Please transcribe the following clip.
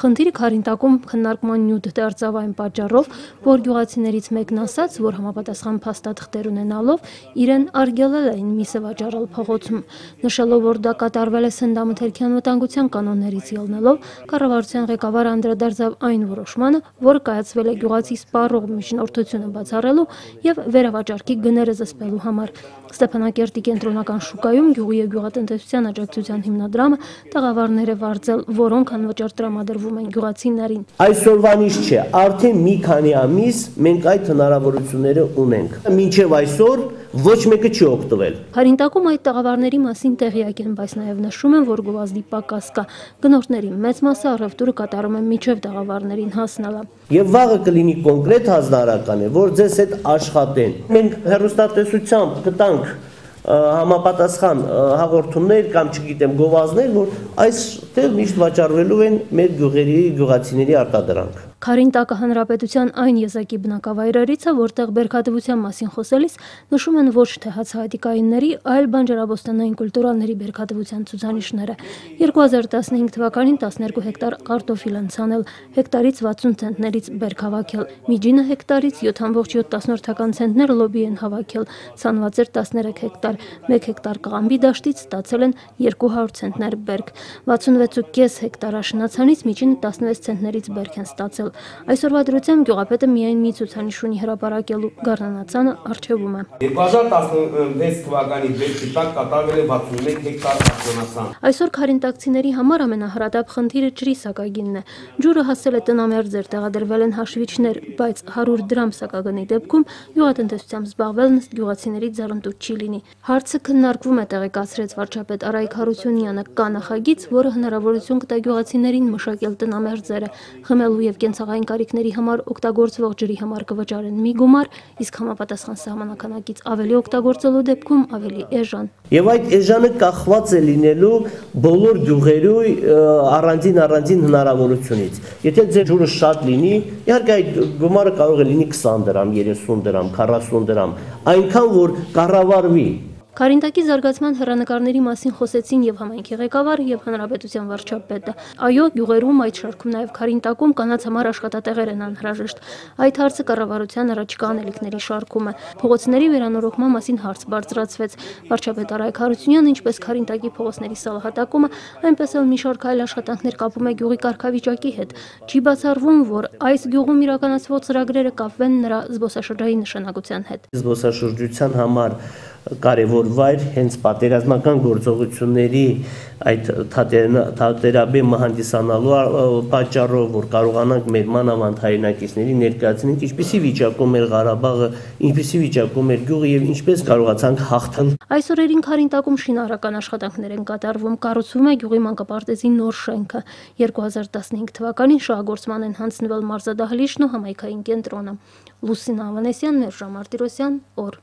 Խնդիրը Քարինտակում քննարկման նյութ դարձավ այն պատճառով, որ գյուղացիներից մեկն ասաց, որ համապատասխան փաստաթղթեր ունենալով իրեն արգելել էին միսը վաճառել փողոցում, նշելով, որ դա կատարվել է սննդամթերքային վտանգության կանոններից ելնելով, կառավարության ղեկավարը անդրադարձավ այն որոշմանը, որը կայացվել է գյուղացի սպառող միջնորդությունը բացառելու եւ վերավաճարքի գները զսպելու համար։ Ստեփանակերտի կենտրոնական շուկայում գյուղի եւ գյուղատնտեսության աջակցության հիմնադրամը տաղավարներ է վարձել, որոնք անվճար տրամադրվում են գյուղացիներին։ Այսօրվանից չէ, արդեն մի քանի ամիս մենք այդ հնարավորությունները ունենք։ Մինչև այսօր ոչ մեկը չի օգտվել։ Քարինտակում այդ տաղավարների մասին տեղյակ են, բայց նաև նշում են, որ գովազդի պակաս կա։ Գնորդների մեծ մասը առևտուրը կատարում են միջև տաղավարներին հասնելը։ Եվ վաղը կլինի կոնկրետ հանրարարականը, որ ձեզ հետ աշխատեն։ Մենք հեռուստատեսությամբ կտանք համապատասխան հաղորդումներ կամ չգիտեմ գովազդներ, որ այստեղ միշտ վաճառվելու են մեր գյուղերի գյուղացիների արտադրանք։ Քարինտակը հանրապետության այն եզակի բնակավայրերից է, որտեղ բերքատվության մասին խոսելիս նշում են ոչ թե հացահատիկայինների, այլ բանջարաբոստանային կուլտուրաների բերքատվության ցուցանիշները։ 2015 թվականին 12 հեկտար կարտոֆիլ են ցանել, հեկտարից 60 ցենտներից բերք հավաքել, միջինը հեկտարից 7.7 ցենտներ լոբի են հավաքել, ցանված էր 13 հեկտար, 1 հեկտար կղամբի դաշտից ստացել են 200 ցենտներ բերք, 66.5 հեկտար աշնանցանից միջինը 16 ցենտներից բերք են ստացել։ Այսօրվա դրությամբ գյուղապետը միայն մի ցուցանիշ ունի հրապարակելու, գառնանացանը առջևում է։ 2016 թվականի բերքի տակ կատարվել է 61 հեկտար աշնանացան։ Այսօր քարինտակցիների համար ամենահրատապ խնդիրը ջրի սակագինն է։ Ջուրը հասել է տնամերձեր, տեղադրվել են հաշվիչներ, բայց 100 դրամ սակագնի դեպքում գյուղատնտեսությամբ զբաղվելն ըստ գյուղացիների ձեռնտուտ չի լինի։ Հարցը քննարկվում է, տեղեկացրեց վարչապետ Արայք Հարությունյանը, կա նախագիծ, որը հնարավորություն կտա գյուղացիներին մշակել տնամերձերը, խմելու և կենցաղային կարիքների համար օգտագործվող ջրի համար կվճարեն մի գումար, իսկ համապատասխան սահմանականակից ավելի օգտագործելու դեպքում ավելի էժան։ Եվ այդ էժանը կախված է լինելու բոլոր գյուղերի առանձին հնարավորությունից։ Եթե ձեր ջուրը շատ լինի, իհարկե այդ գումարը կարող է լինի 20 դրամ, 30 դրամ, 40 դրամ, այնքան որ կառավարվի։ Քարինտակի զարգացման հեռանկարների մասին խոսեցին եւ համայնքի ղեկավար եւ հանրապետության վարչապետը։ Այո, գյուղերում այդ շարքում նաեւ Քարինտակում կանանց համար աշխատատեղեր են անհրաժեշտ։ Այդ հարցը կառավարության առաջկա անելիքների շարքում է։ Փողոցների վերանորոգման մասին հարց բարձրացվեց։ Վարչապետ Արայք Հարությունյանը, ինչպես Քարինտակի փողոցների սալահատակումը, այնպես էլ մի շարք այլ աշխատանքներ կապում է գյուղի կարգավիճակի հետ։ Չի բացառվում, որ այս գյուղում իրականացված ծրագրերը կապվեն նրա զբոսաշրջային նշանակության հետ։ Զբոսաշրջության համար կարևոր վայր հենց պատերազմական գործողությունների այդ թատերաբե մահանդիսանալու պատճառով, որ կարողանանք մեր մանավանդ հայրենակիցների ներկայացնել, ինչպիսի վիճակում էր Ղարաբաղը, ինչպիսի վիճակում էր գյուղը եւ ինչպես կարողացանք հաղթել։ Այս օրերին Քարինտակում շինարարական աշխատանքներ են կատարվում, կառուցվում է գյուղի մանկապարտեզի նոր շենքը։ 2015 թվականին շահագործման են հանձնվել մարզադահլիճն ու համայնքային կենտրոնը։ Լուսինա Ավանեսյան, Մերժա Մարտիրոսյան, օր։